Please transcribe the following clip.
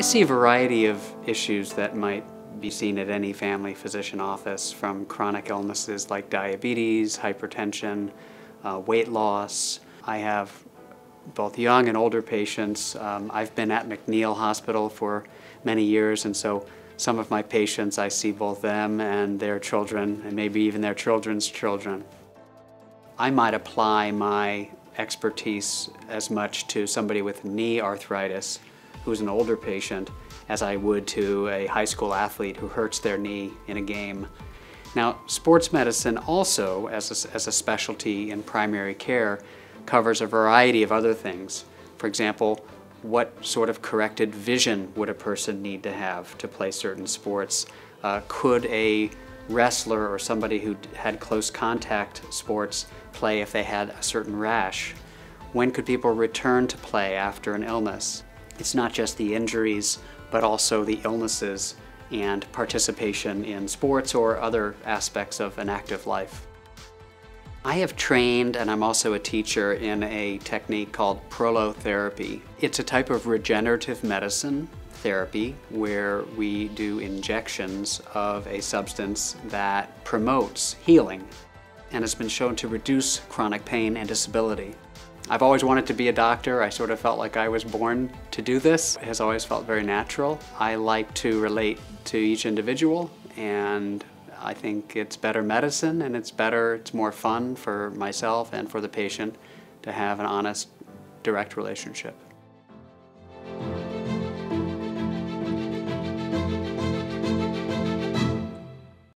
I see a variety of issues that might be seen at any family physician office, from chronic illnesses like diabetes, hypertension, weight loss. I have both young and older patients. I've been at MacNeal Hospital for many years, and so some of my patients, I see both them and their children, and maybe even their children's children. I might apply my expertise as much to somebody with knee arthritis, who's an older patient, as I would to a high school athlete who hurts their knee in a game. Now, sports medicine also, as a specialty in primary care, covers a variety of other things. For example, what sort of corrected vision would a person need to have to play certain sports? Could a wrestler or somebody who had close contact sports play if they had a certain rash? When could people return to play after an illness? It's not just the injuries, but also the illnesses and participation in sports or other aspects of an active life. I have trained, and I'm also a teacher, in a technique called prolotherapy. It's a type of regenerative medicine therapy where we do injections of a substance that promotes healing and has been shown to reduce chronic pain and disability. I've always wanted to be a doctor. I sort of felt like I was born to do this. It has always felt very natural. I like to relate to each individual, and I think it's better medicine, and it's more fun for myself and for the patient to have an honest, direct relationship.